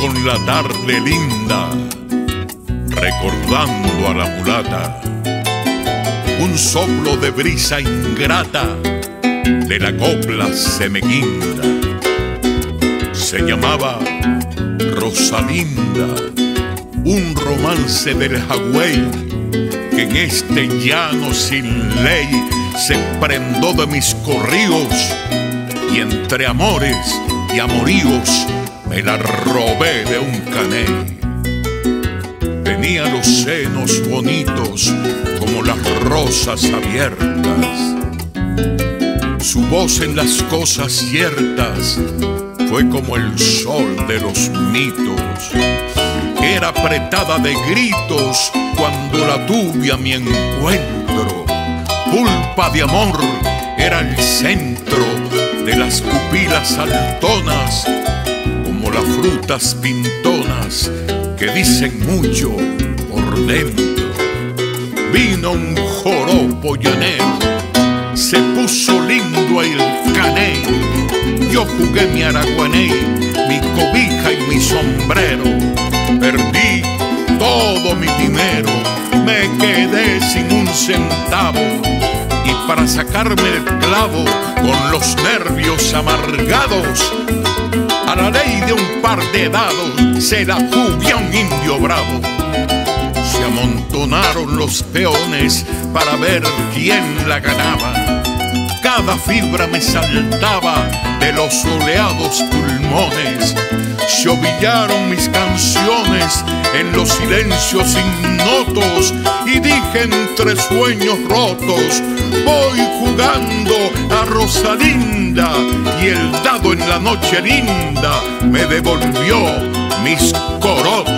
con la tarde linda, recordando a la mulata. Un soplo de brisa ingrata de la copla se me quinta. Se llamaba Rosalinda, un romance del Hagüey, que en este llano sin ley se prendó de mis corridos, y entre amores y amoríos me la robé de un caney. Tenía los senos bonitos como las rosas abiertas, su voz en las cosas ciertas fue como el sol de los mitos. Era apretada de gritos cuando la tuve a mi encuentro. Pulpa de amor era el centro de las pupilas saltonas, como las frutas pintonas que dicen mucho por dentro. Vino un joropo llanero, se puso lindo el caney. Yo jugué mi araguaney, mi cobija y mi sombrero. Perdí todo mi dinero, me quedé sin un centavo. Y para sacarme el clavo, con los nervios amargados, a la ley de un par de dados se la jugué a un indio bravo. Se amontonaron los peones para ver quién la ganaba. Cada fibra me saltaba de los soleados pulmones. Se ovillaron mis canciones en los silencios ignotos, y dije entre sueños rotos: voy jugando a Rosalinda. Y el dado en la noche linda me devolvió mis corotas.